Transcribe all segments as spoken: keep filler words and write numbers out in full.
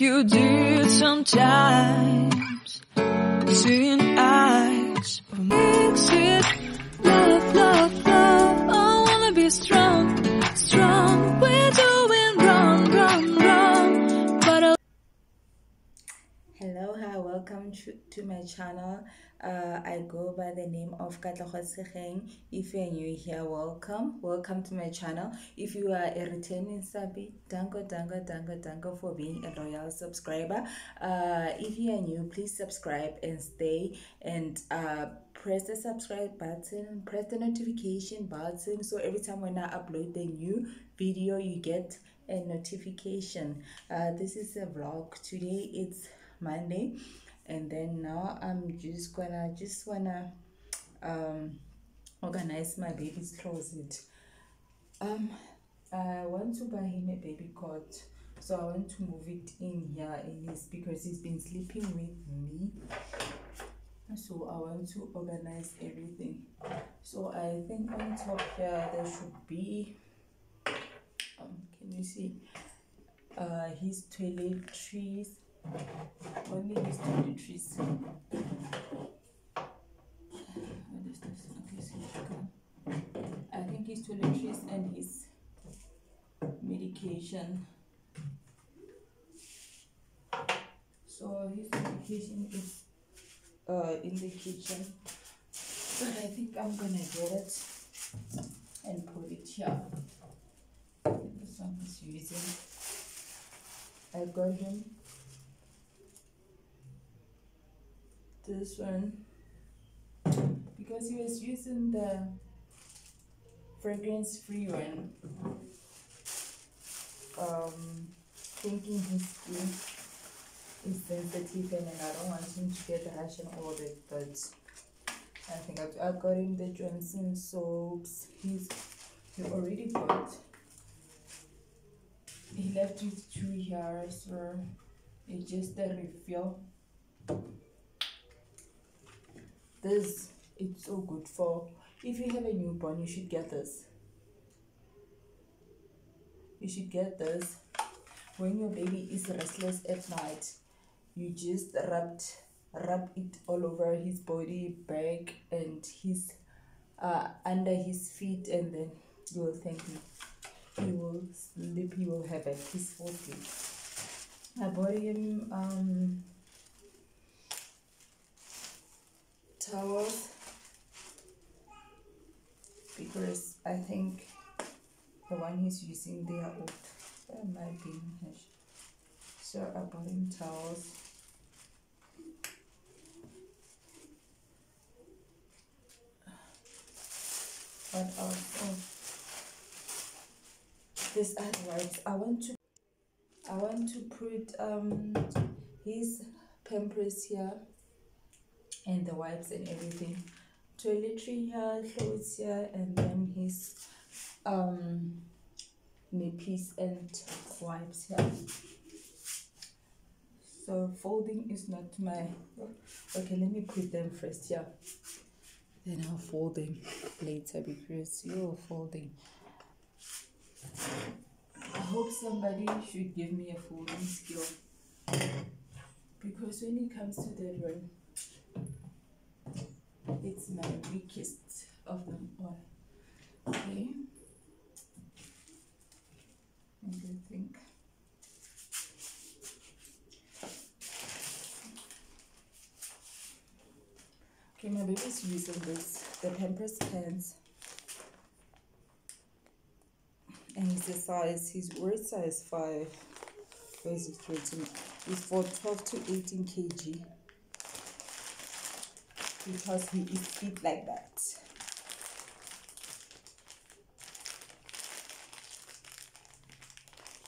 like you did sometimes. Seeing eyes makes it love, love, love. I wanna be strong, strong. We're doing wrong, wrong, wrong. But I... Hello, hi, welcome to, to my channel. Uh, I go by the name of Katlego Tshigeng. If you are new here, welcome, welcome to my channel. If you are a returning subby, dango dango dango dango for being a loyal subscriber. Uh, if you are new, please subscribe and stay and uh, press the subscribe button, press the notification button, so every time when I upload the new video, you get a notification. Uh, this is a vlog. Today it's Monday. And then now I'm just gonna just wanna um organize my baby's closet. Um I want to buy him a baby cot, so I want to move it in here in his, because he's been sleeping with me. So I want to organize everything. So I think on top here there should be um can you see uh his toiletries. Only his toiletries. What is this? Okay, so I think his toiletries and his medication. So his medication is uh in the kitchen, but I think I'm gonna get it and put it here. This one is using. I got him. This one, because he was using the fragrance free one, um thinking his skin is sensitive and I don't want him to get rash and all that. But I think I, I got him the Johnson soaps. He's he already got, he left with two here, so it's just a refill. This, it's so good for, if you have a newborn, you should get this. You should get this. When your baby is restless at night, you just rub, rub it all over his body, back, and his, uh, under his feet, and then you will thank him. He will sleep, he will have a peaceful sleep. I bought him, um... towels, because I think the one he's using, they are old. That might be nice. So I bought him towels. What else? Oh, this other wipes. I want to. I want to put um his Pampers here. And the wipes and everything, toiletry here, clothes here, and then his um nappies and wipes here. So folding is not my, okay, let me put them first here, then I'll fold them later, because you're folding. I hope somebody should give me a folding skill, because when it comes to that one, it's my weakest of them all. Okay. And I think okay, my baby's using this, the Pampers pants, and it's a size, his word size five. Where is it written? It's for twelve to eighteen kg. Because he is fit like that.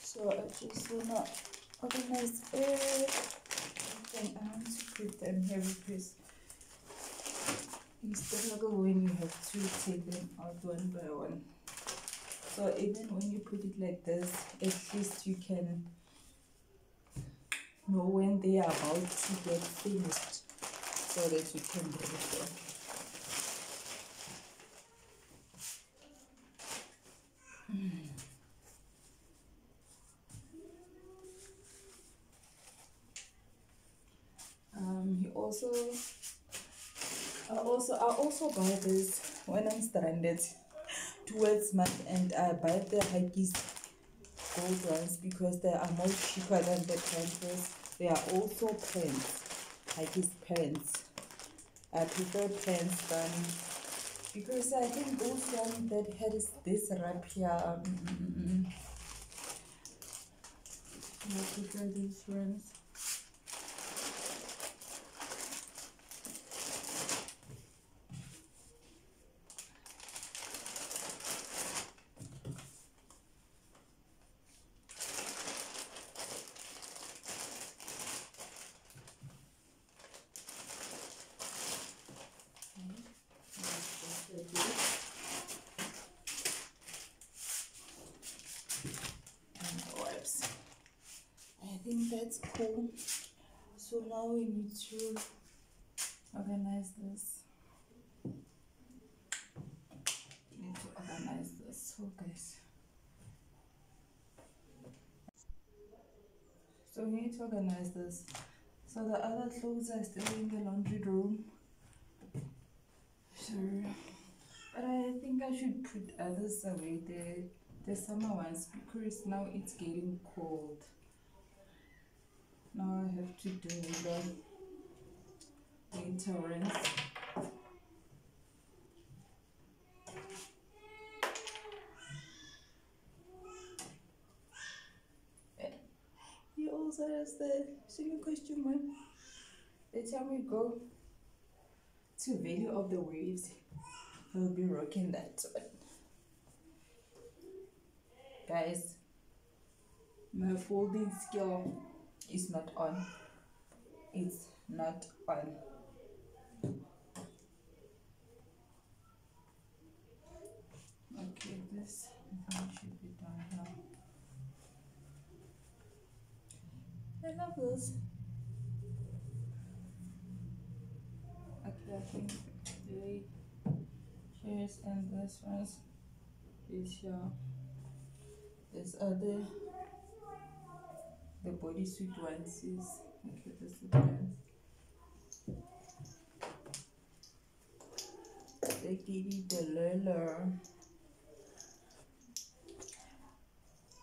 So I just wanna organize everything. I want to put them here, because it's difficult when you have to take them out one by one. So even when you put it like this, at least you can know when they are about to get finished, so that you can do it. Mm. I also I also buy this when I'm stranded towards month, and I buy the Huggies gold ones because they are more cheaper than the Pampers. They are also pants, Huggies pants. I prefer pants than, because I think those ones that had this wrap here. Um, mm-mm-mm. I prefer these ones. That's cool. So now we need to organize this. We need to organize this. So guys, so we need to organize this. So the other clothes are still in the laundry room. Sure, but I think I should put others away, the the summer ones, because now it's getting cold. Now I have to do the winter rinse. He also has the singing question mark. The time we go to Valley of the Waves, he'll be rocking that one. Guys, my folding skill is not on. It's not on. Okay, this should be done now. I love this. Okay, I think the chairs and this ones is here. This other. The bodysuit ones is okay. This is nice. The kitty, the Lula.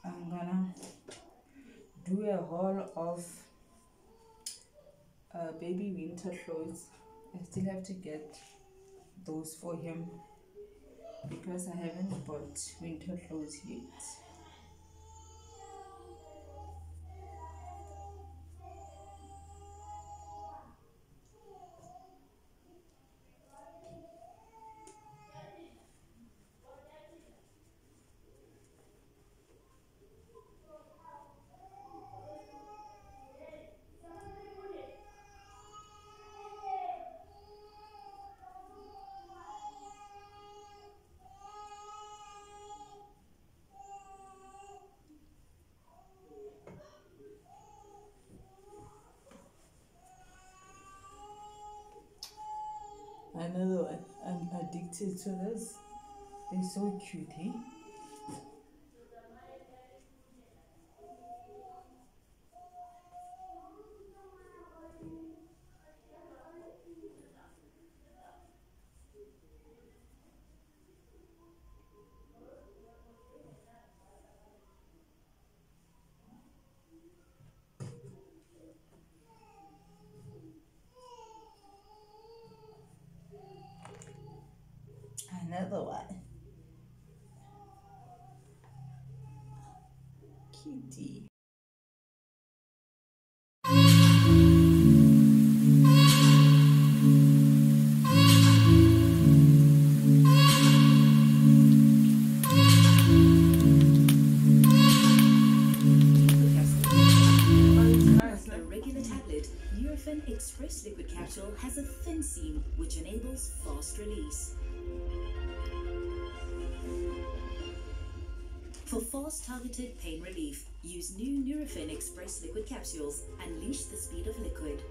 I'm gonna do a haul of uh, baby winter clothes. I still have to get those for him because I haven't bought winter clothes yet. Another one. I'm addicted to this. They're so cute, eh? Another one. Cutie. Express liquid capsule has a thin seam which enables fast release. For fast targeted pain relief, use new Nurofen Express liquid capsules. Unleash the speed of liquid.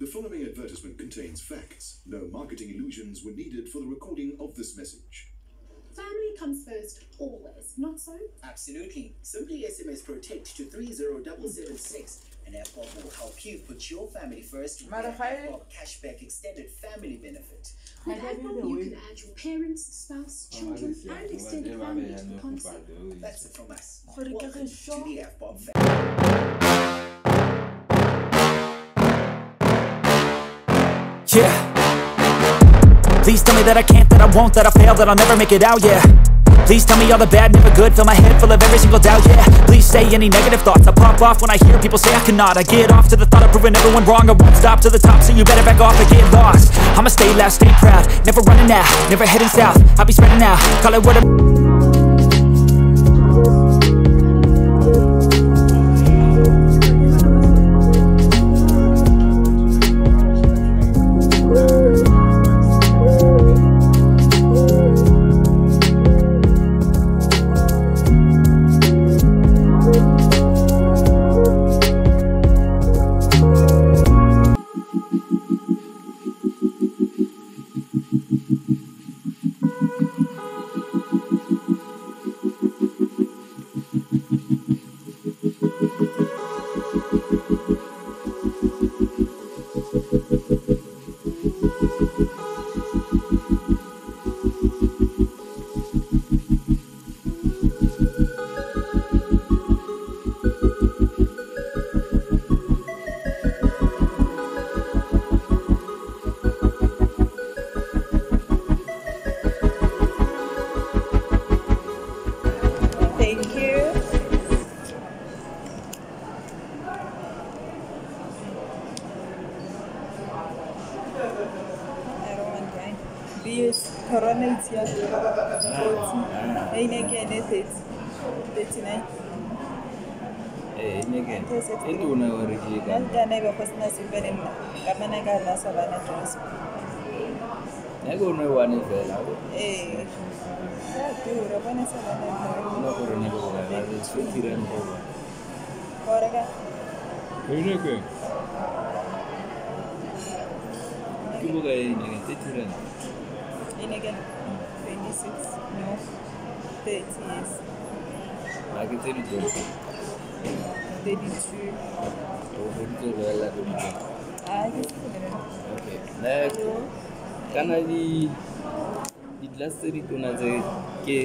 The following advertisement contains facts. No marketing illusions were needed for the recording of this message. Family comes first, always, not so? Absolutely. Simply S M S PROTECT to three zero seven seven six. and APOP will help you put your family first with the APOP Cashback Extended Family Benefit. With APOP, you can add your parents, spouse, children, and extended family to the policy. That's it from us. Welcome to the APOP family. Yeah. Please tell me that I can't, that I won't, that I fail, that I'll never make it out, yeah. Please tell me all the bad, never good. Fill my head full of every single doubt, yeah. Please say any negative thoughts. I pop off when I hear people say I cannot. I get off to the thought of proving everyone wrong. I won't stop to the top, so you better back off or get lost. I'ma stay loud, stay proud. Never running out, never heading south. I'll be spreading out, call it what I'm...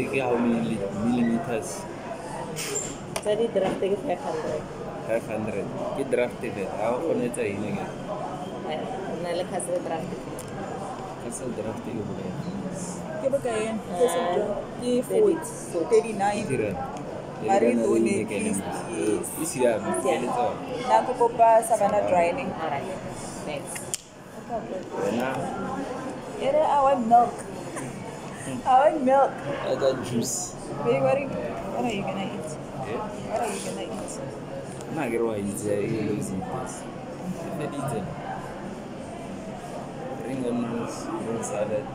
How many millimeters? Tadi drafted five hundred. Five hundred. Kita drafted it. Aku punya cah ini kan. Nalek hasil drafted. Hasil drafted itu bukan. Kita kain. Kita forty, thirty nine. Hari tu ni kis. Isi ya. Nampu kopas sabana drying. Next. Enak. Era awal milk. I want milk. I got juice. Babe, what are you, what are you gonna eat? Yeah? What are you gonna eat? I'm not gonna eat. I'm gonna lose my place. I'm gonna eat them. Bring on noodles, bring salad.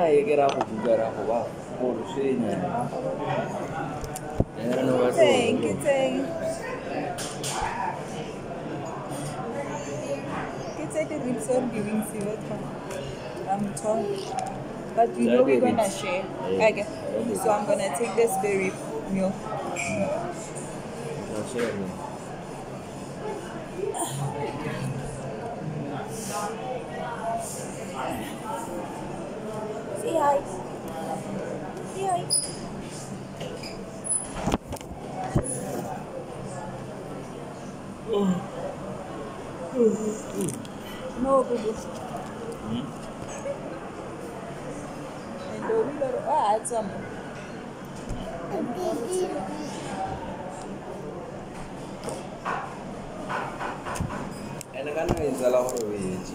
I get up and get up about four to see. Thank you, thank you. It's like a bit so giving, see what I'm tall. But you know we're gonna share. Okay. So I'm gonna take this berry meal. I'll share it. Say hi. Say hi. Mm. Mm. No, Google. Mm. And the window, oh, I had some. And the gunner is a lot of age.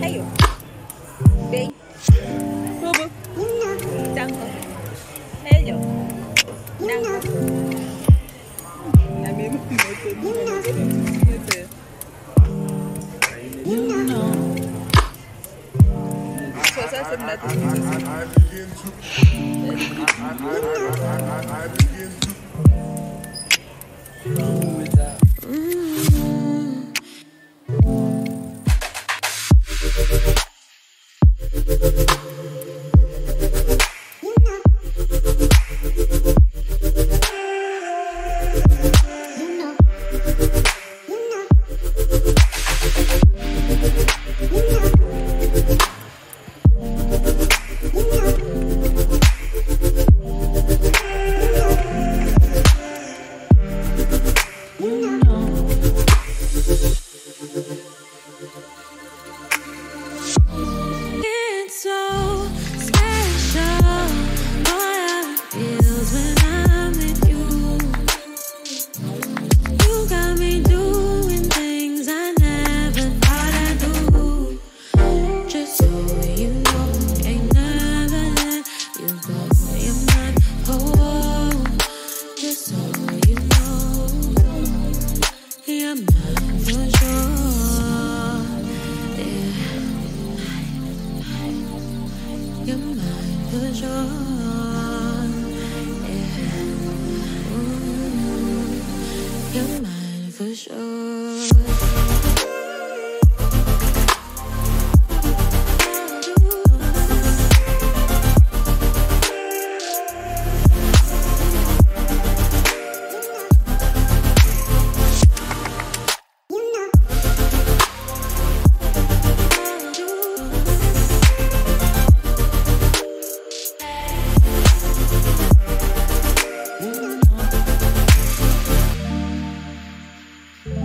Hey, babe. Robo. Dango. Hello. Dango. La même I Thank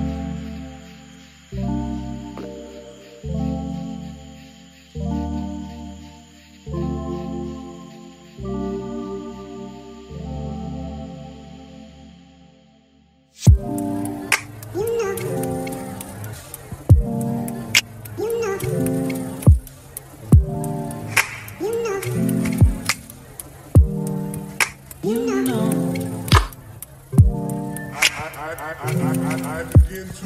you. to, I, I, I,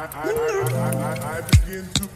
I, I, I begin to.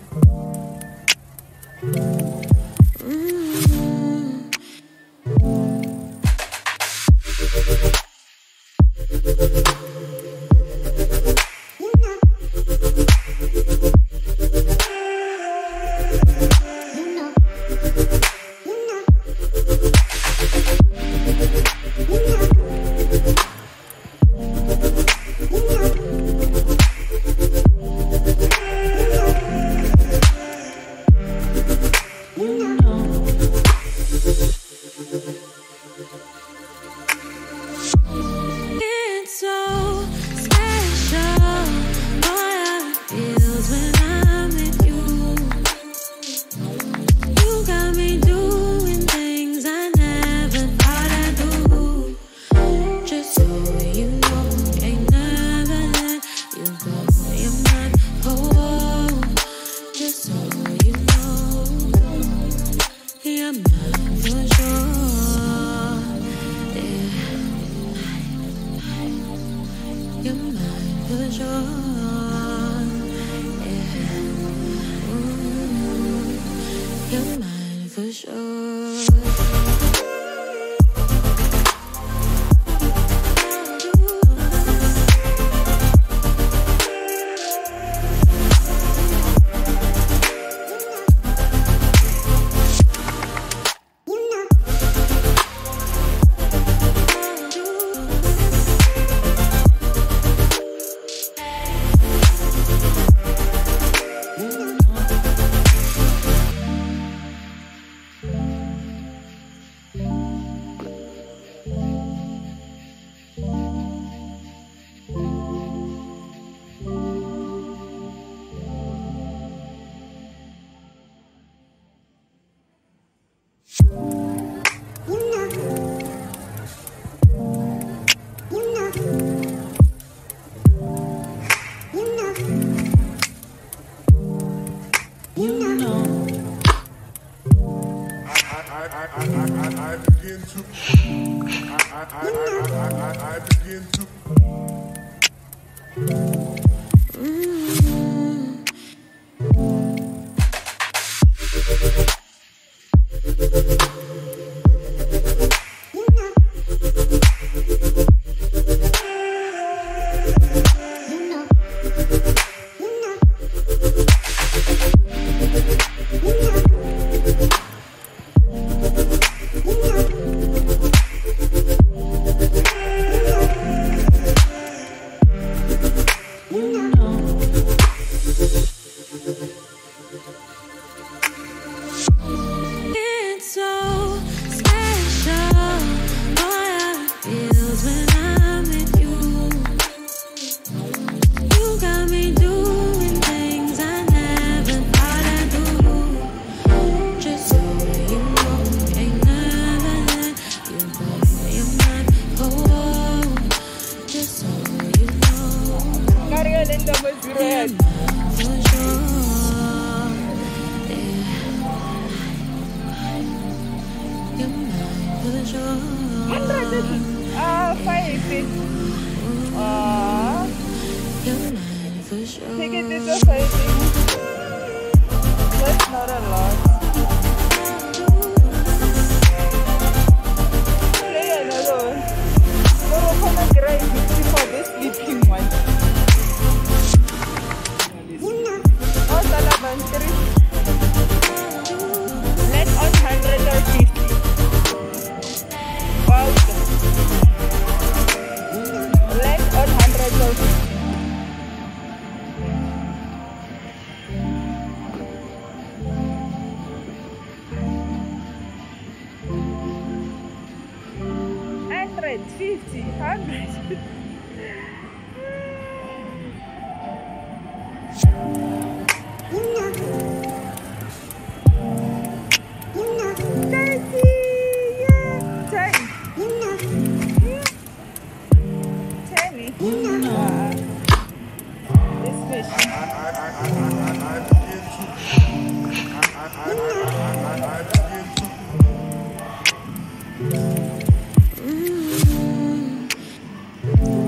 Thank you.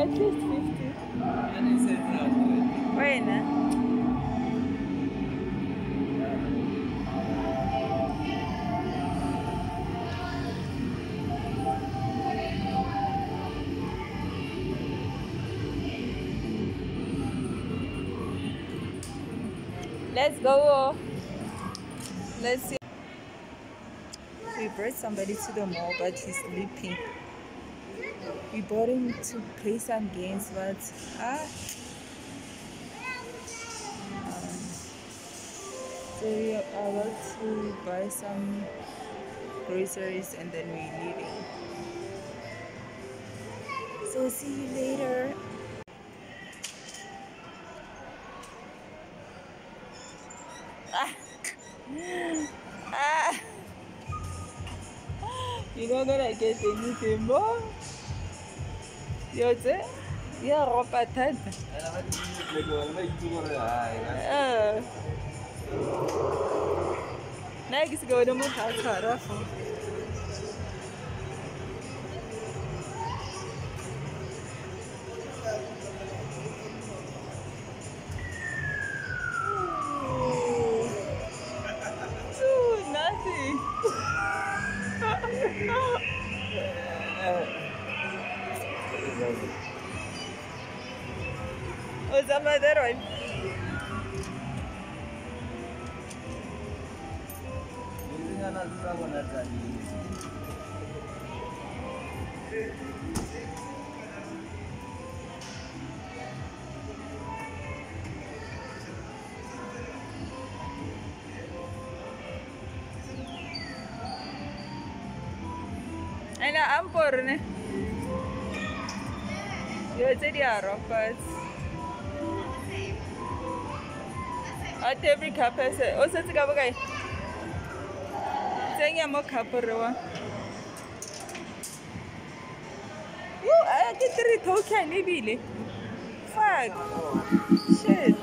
At least fifty. And he said no. Why not? Let's go. Let's see. We brought somebody to the mall, but he's sleeping. We brought him to play some games, but ah. Um, so we are about to buy some groceries and then we're leaving. So see you later. You're not gonna get anything more. You're there? You're a patat. Next, go to my house. What's up with that one? And I'm born. You're the Arabs. At every cup, I said, oh, such a couple guy. Saying I'm a couple. You are getting token, maybe. Fuck. Shit.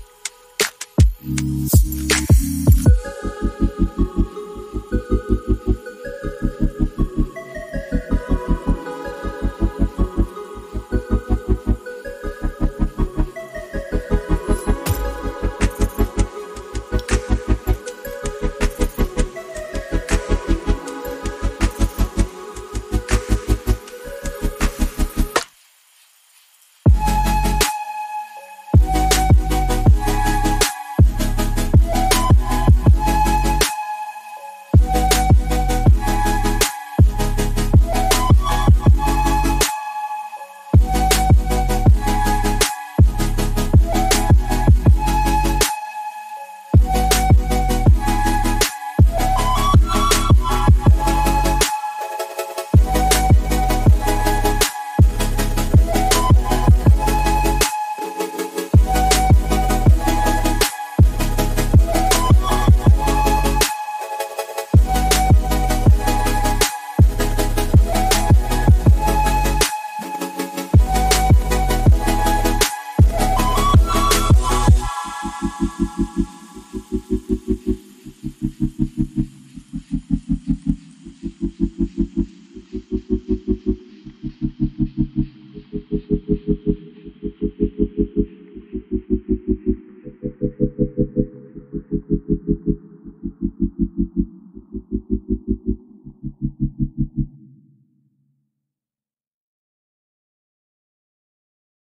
We'll be right back.